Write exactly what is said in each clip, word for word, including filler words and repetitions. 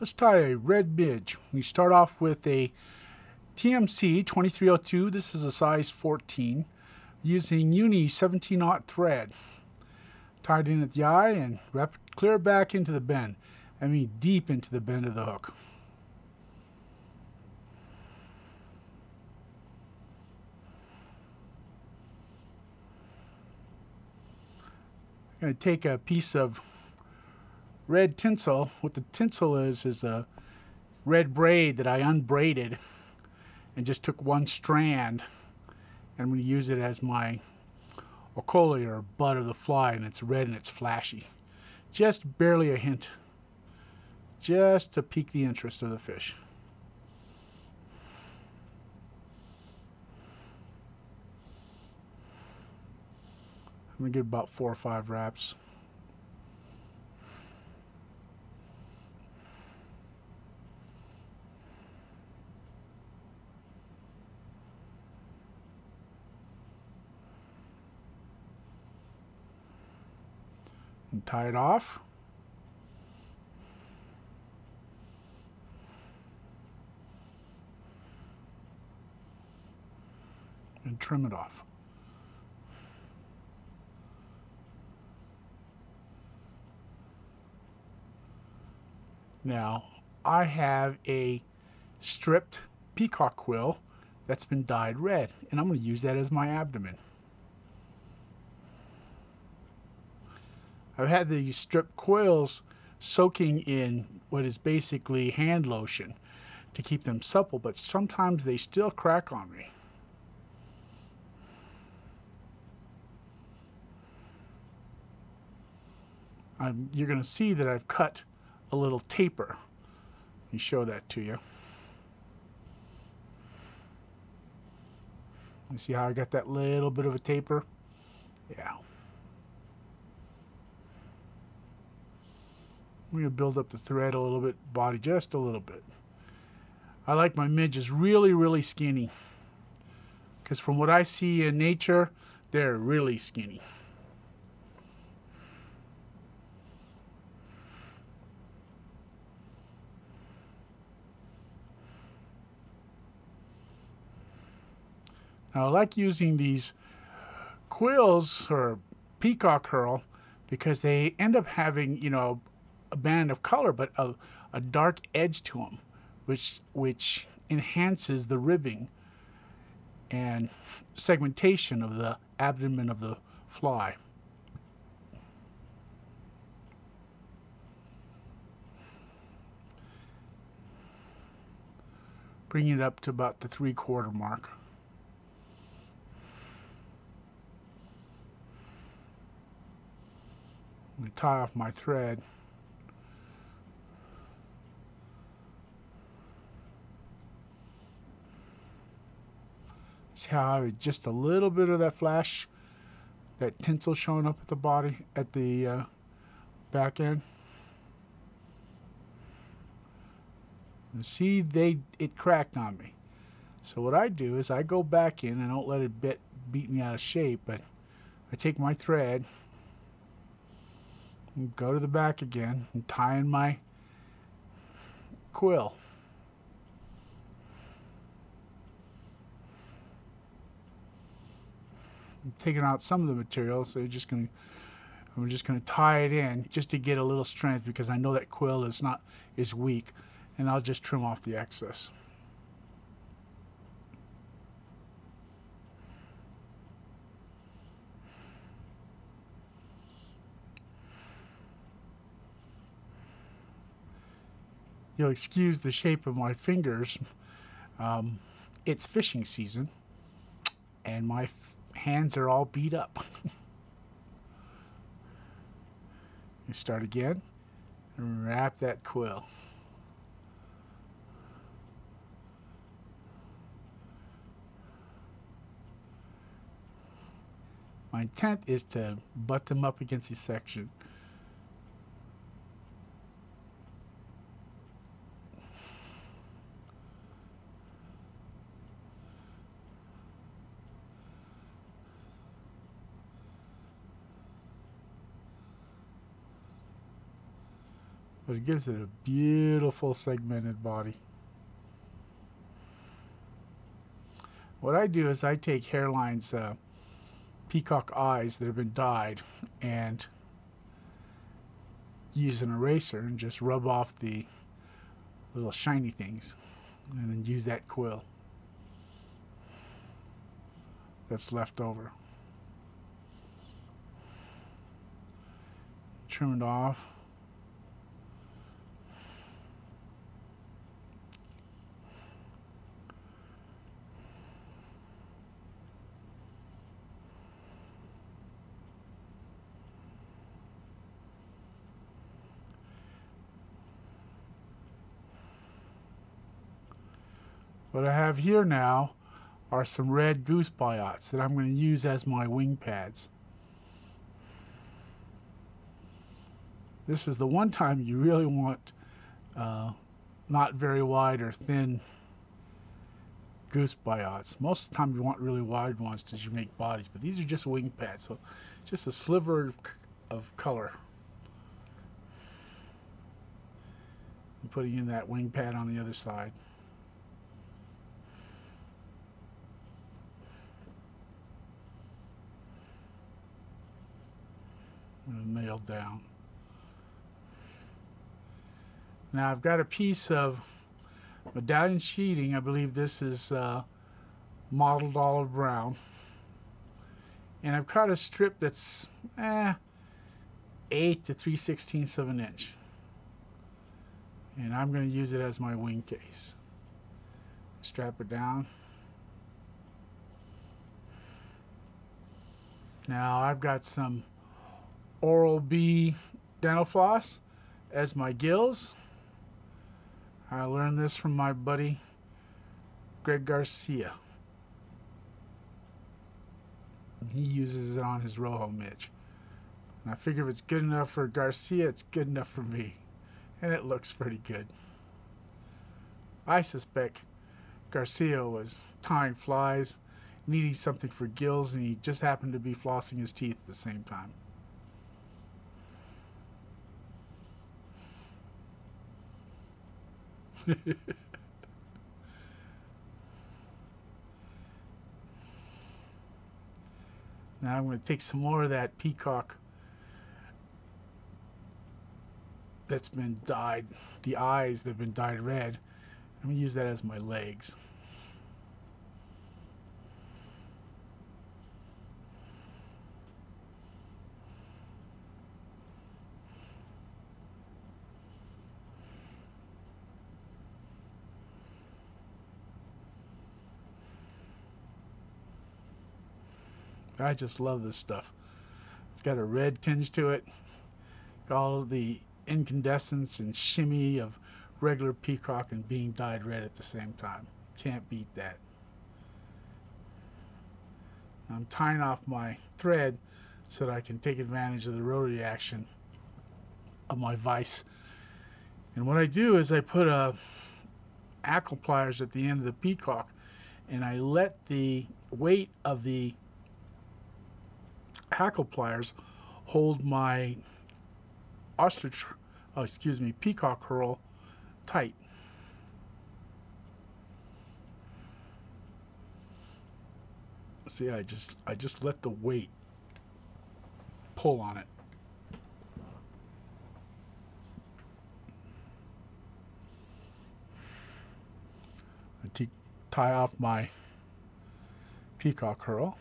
Let's try a red midge. We start off with a T M C twenty-three oh two. This is a size fourteen using Uni seventeen aught thread. Tied in at the eye and wrap it clear back into the bend. I mean deep into the bend of the hook. I'm going to take a piece of red tinsel. What the tinsel is is a red braid that I unbraided and just took one strand, and I'm going to use it as my Ocoli or bud of the fly, and it's red and it's flashy. Just barely a hint, just to pique the interest of the fish. I'm going to give about four or five wraps. And tie it off. And trim it off. Now, I have a stripped peacock quill that's been dyed red, and I'm going to use that as my abdomen. I've had these stripped coils soaking in what is basically hand lotion to keep them supple, but sometimes they still crack on me. I'm, you're going to see that I've cut a little taper. Let me show that to you. You see how I got that little bit of a taper? Yeah. I'm going to build up the thread a little bit, body just a little bit. I like my midges really, really skinny, because from what I see in nature, they're really skinny. Now I like using these quills or peacock curl because they end up having, you know, a band of color, but a, a dark edge to them, which which enhances the ribbing and segmentation of the abdomen of the fly. Bring it up to about the three-quarter mark. I'm going to tie off my thread. See how I have just a little bit of that flash, that tinsel showing up at the body, at the uh, back end. And see, they it cracked on me. So what I do is I go back in. I don't let it bit, beat me out of shape, but I take my thread and go to the back again and tie in my quill. I'm taking out some of the material, so you're just going to, I'm just going to tie it in just to get a little strength, because I know that quill is not is weak, and I'll just trim off the excess. You'll excuse the shape of my fingers. Um, it's fishing season, and my hands are all beat up. You start again and wrap that quill. My intent is to butt them up against the section. but it gives it a beautiful segmented body. What I do is I take Hairline's uh, peacock eyes that have been dyed and use an eraser and just rub off the little shiny things and then use that quill that's left over. Trim it off. What I have here now are some red goose biots that I'm going to use as my wing pads. This is the one time you really want uh, not very wide or thin goose biots. Most of the time you want really wide ones because you make bodies, but these are just wing pads, so just a sliver of, of color. I'm putting in that wing pad on the other side. Nailed down. Now I've got a piece of medallion sheeting. I believe this is uh, mottled olive brown, and I've cut a strip that's eh, eight to three sixteenths of an inch, and I'm going to use it as my wing case. Strap it down. Now I've got some Oral-B dental floss as my gills. I learned this from my buddy Greg Garcia. He uses it on his Rojo Midge. And I figure if it's good enough for Garcia, it's good enough for me. And it looks pretty good. I suspect Garcia was tying flies, needing something for gills, and he just happened to be flossing his teeth at the same time. Now I'm going to take some more of that peacock that's been dyed, the eyes that have been dyed red. I'm going to use that as my legs. I just love this stuff. It's got a red tinge to it. Got all the incandescence and shimmy of regular peacock and being dyed red at the same time. Can't beat that. I'm tying off my thread so that I can take advantage of the rotary action of my vise. And what I do is I put a ackle pliers at the end of the peacock, and I let the weight of the hackle pliers hold my ostrich, oh, excuse me, peacock curl tight. See, I just I just let the weight pull on it. I tie off my peacock curl.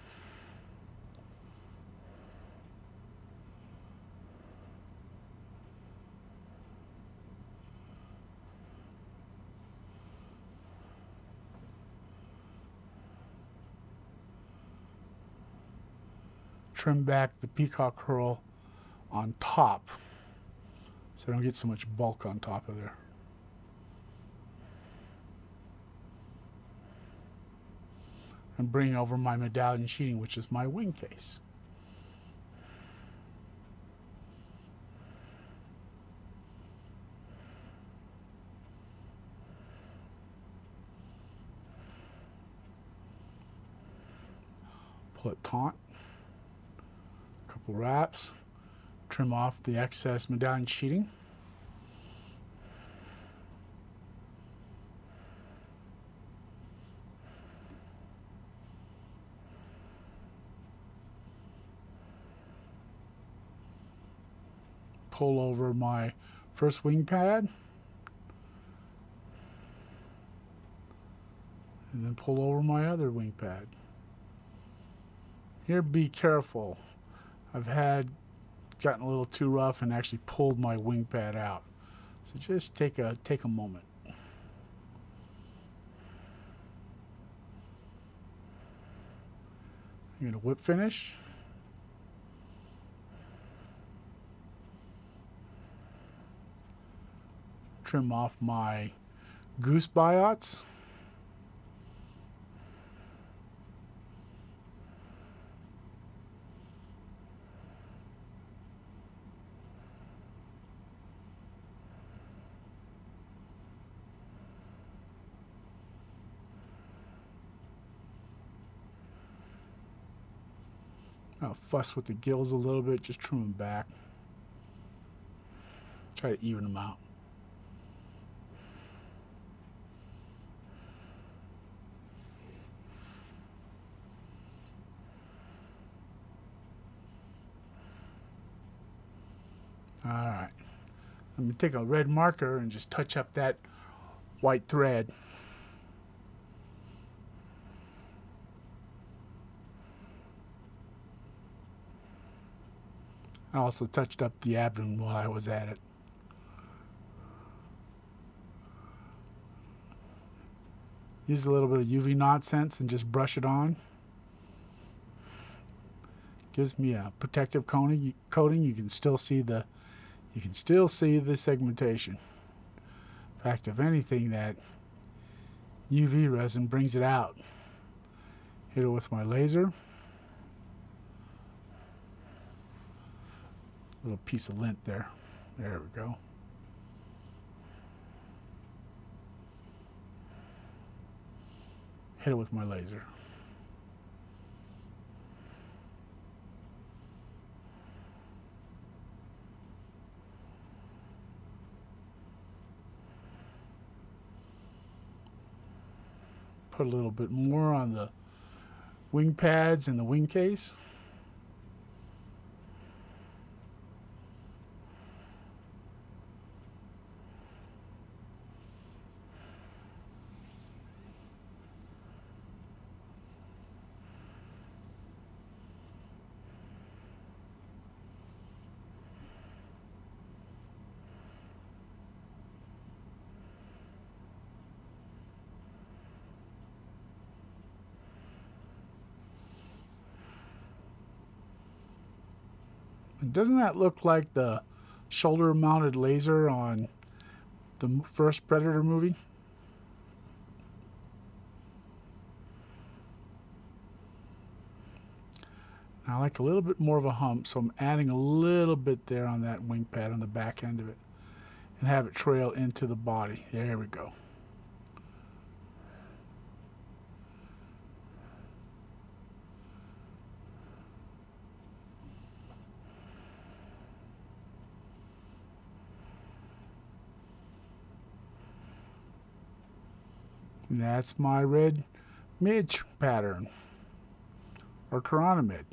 Trim back the peacock curl on top so I don't get so much bulk on top of there. And bring over my medallion sheeting, which is my wing case. Pull it taut. Wraps, trim off the excess medallion sheeting, pull over my first wing pad and then pull over my other wing pad. Here, be careful. I've had gotten a little too rough and actually pulled my wing pad out. So just take a take a moment. I'm going to whip finish. Trim off my goose biots. I'll fuss with the gills a little bit, just trim them back. Try to even them out. All right, let me take a red marker and just touch up that white thread. I also touched up the abdomen while I was at it. Use a little bit of U V nonsense and just brush it on. Gives me a protective coating. Coating. You can still see the, you can still see the segmentation. In fact, if anything, that U V resin brings it out. Hit it with my laser. Little piece of lint there. There we go. Hit it with my laser. Put a little bit more on the wing pads and the wing case. Doesn't that look like the shoulder-mounted laser on the first Predator movie? I like a little bit more of a hump, so I'm adding a little bit there on that wing pad on the back end of it and have it trail into the body. There we go. And that's my red midge pattern, or Chironomid.